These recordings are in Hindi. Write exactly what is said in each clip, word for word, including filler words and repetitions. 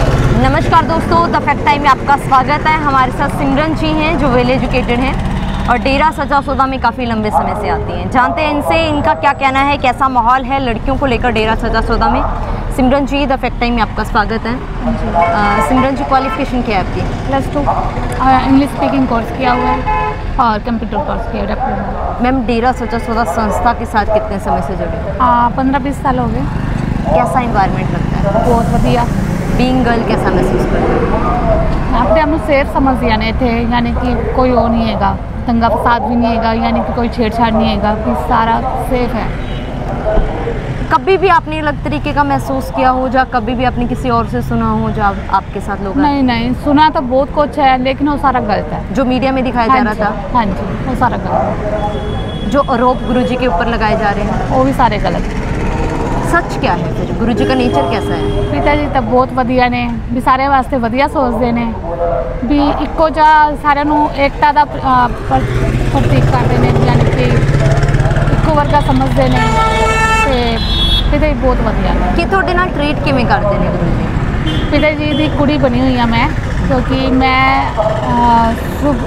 नमस्कार दोस्तों, द फैक्ट टाइम में आपका स्वागत है। हमारे साथ सिमरन जी हैं जो वेल एजुकेटेड हैं और डेरा सचा सौदा में काफ़ी लंबे समय से आती हैं। जानते हैं इनसे इनका क्या कहना है, कैसा माहौल है लड़कियों को लेकर डेरा सचा सौदा में। Simran ji, the fact time में आपका स्वागत है। आ, सिमरन जी, क्वालिफिकेशन क्या है आपकी? Plus two English speaking course किया हुआ है और कंप्यूटर कोर्स किया डिप्लोमा। मैम, डेरा सचा सौदा संस्था के साथ कितने समय से जुड़े? पंद्रह बीस साल हो गए। कैसा इन्वायरमेंट लगता है? बहुत बढ़िया। बीइंग गर्ल कैसा महसूस करते हैं? आपने हम सेफ समझ जाने थे, यानी कि कोई वो नहीं हैगा, दंगा फसाद भी नहीं हैगा, यानी कि कोई छेड़छाड़ नहीं हैगा, कि सारा सेफ है। कभी भी आपने अलग तरीके का महसूस किया हो, या कभी भी आपने किसी और से सुना हो, जो आपके साथ लोग? नहीं नहीं, सुना तो बहुत कुछ है, लेकिन वो सारा गलत है जो मीडिया में दिखाया जा रहा था। हाँ जी, वो सारा गलत। जो आरोप गुरु जी के ऊपर लगाए जा रहे हैं वो भी सारे गलत हैं। सच क्या है फिर? गुरु जी का नेचर कैसा है? पिताजी तो बहुत वधिया ने, भी सारे वास्ते वधिया सोचते ने, भी इक्को जा सारे एकता का प्रतीक करते हैं, यानी कि इक्को वर्गा समझते हैं। तो पिताजी बहुत वधिया ने। कि थोड़े नाल ट्रीट किवें करते हैं गुरु जी? पिताजी की कुड़ी बनी हुई हाँ मैं, क्योंकि मैं शुभ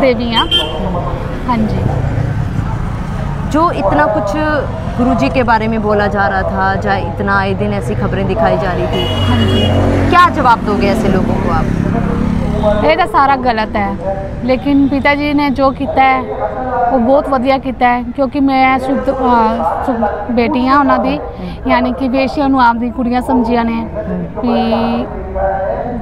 देवी हाँ। हाँ जी। जो इतना कुछ गुरुजी के बारे में बोला जा रहा था, चाहे इतना आए दिन ऐसी खबरें दिखाई जा रही थी, क्या जवाब दोगे ऐसे लोगों को आप? ये तो सारा गलत है, लेकिन पिताजी ने जो किया है वो बहुत वधिया किया है, क्योंकि मैं शुभ शुभ बेटी हाँ उन्होंने, यानी कि वेशिया आपकी कुड़ियाँ समझिया ने, भी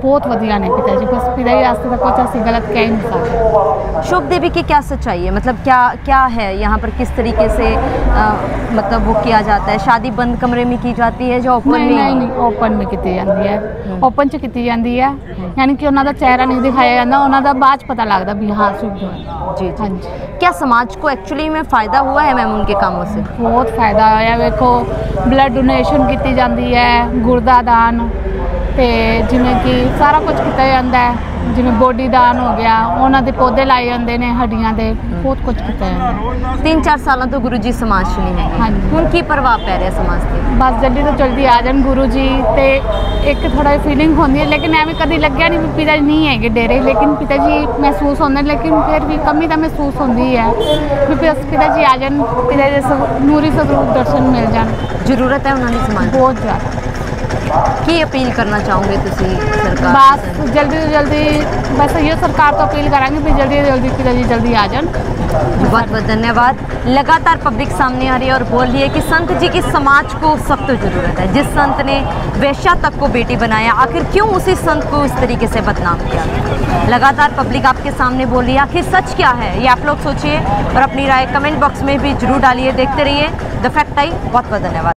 बहुत वधिया ने पिताजी। बस पिताजी रास्ते तक कुछ ऐसी गलत कह नहीं सकते। शुभ देवी की क्या सच्चाई है, मतलब क्या क्या है यहाँ पर? किस तरीके से आ, मतलब वो किया जाता है? शादी बंद कमरे में की जाती है जो ओपन में? ओपन में की जाती है, ओपन च की जाती है, यानी कि उन्होंने चेहरा नहीं दिखाया जाता, उन्होंने बाद पता लगता भी हाँ शुभ जी। हाँ जी। क्या समाज को एक्चुअली में फ़ायदा हुआ है मैम उनके कामों से? बहुत फायदा होया। देखो, ब्लड डोनेशन की जाती है, गुर्दा दान, तो जिमें कि सारा कुछ किया जाता है, जिमें बॉडी दान हो गया, उन्होंने पौधे लाए जाते हैं हड्डियां के, बहुत कुछ किया जाता है। तीन चार सालों तो गुरु जी समाज से नहीं है, हाँ जी, हूँ की प्रभाव पै रहा समाज से? बस जल्दी तो जल्दी आ जाए गुरु जी, तो एक थोड़ा फीलिंग होती है, लेकिन एवं कभी लग्या नहीं पिता जी नहीं है डेरे, लेकिन पिता जी महसूस होंगे, लेकिन फिर भी कमी तो महसूस होती है। बस पिता जी आ जाए, पिता जी नूरी स्वरूप दर्शन मिल जाए। जरूरत है उन्होंने समाज बहुत ज़्यादा। की अपील करना चाहोगे तुसी सरकार? बस जल्दी तो जल्दी, बस ये सरकार तो अपील करांगे भी जल्दी जल्दी जल्दी जल्दी आ जान। बहुत बहुत धन्यवाद। लगातार पब्लिक सामने आ रही है और बोल रही है कि संत जी की समाज को सख्त जरूरत है। जिस संत ने वेश्या तक को बेटी बनाया, आखिर क्यों उसी संत को इस तरीके से बदनाम किया? लगातार पब्लिक आपके सामने बोल रही है, आखिर सच क्या है ये आप लोग सोचिए और अपनी राय कमेंट बॉक्स में भी जरूर डालिए। देखते रहिए द फैक्ट टाइम। बहुत बहुत धन्यवाद।